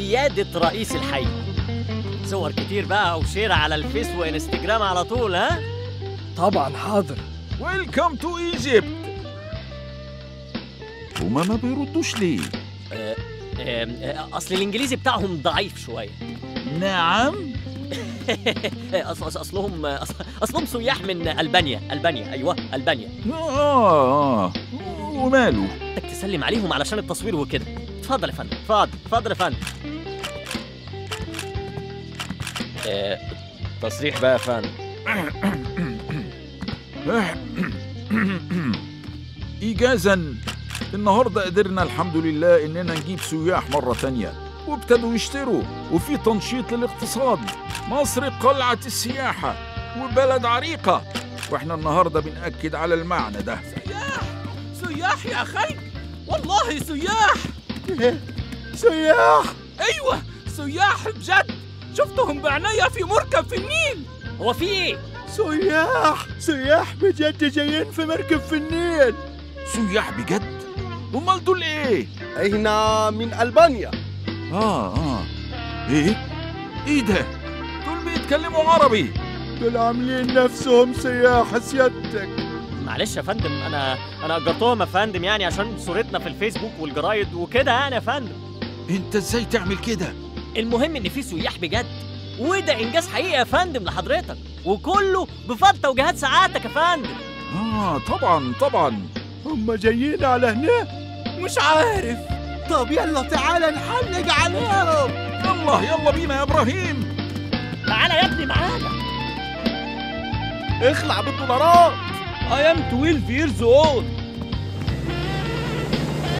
سيادة رئيس الحي. صور كتير بقى وشير على الفيس وانستجرام على طول. ها؟ طبعا حاضر. ويلكم تو ايجيبت. هما ما بيردوش ليه؟ اصل الانجليزي بتاعهم ضعيف شويه. نعم. اصلهم سياح من البانيا. ايوه البانيا. وماله؟ بدك تسلم عليهم علشان التصوير وكده. اتفضل يا فندم، اتفضل يا فندم. تصريح بقى يا فندم. إيجازا النهارده قدرنا الحمد لله إننا نجيب سياح مرة تانية، وابتدوا يشتروا، وفي تنشيط للاقتصاد. مصر قلعة السياحة وبلد عريقة، وإحنا النهارده بنأكد على المعنى ده. سياح سياح يا أخي، والله سياح سياح. أيوه سياح بجد، شفتهم بعينيا في مركب في النيل. هو في إيه؟ سياح بجد جايين في مركب في النيل. سياح بجد؟ امال دول ايه؟ احنا من البانيا. ايه ده؟ دول بيتكلموا عربي. دول عاملين نفسهم سياح سيادتك. معلش يا فندم، انا اجرتهم يا فندم، يعني عشان صورتنا في الفيسبوك والجرايد وكده يعني يا فندم. انت ازاي تعمل كده؟ المهم ان في سياح بجد، وده انجاز حقيقي يا فندم لحضرتك، وكله بفضل توجيهات سعادتك يا فندم. طبعا هم جايين على هنا؟ مش عارف. طب يلا تعالى نحلق عليهم. يلا بينا يا ابراهيم. تعالى يا ابني معانا. اخلع بالدولارات. I am 12 years old.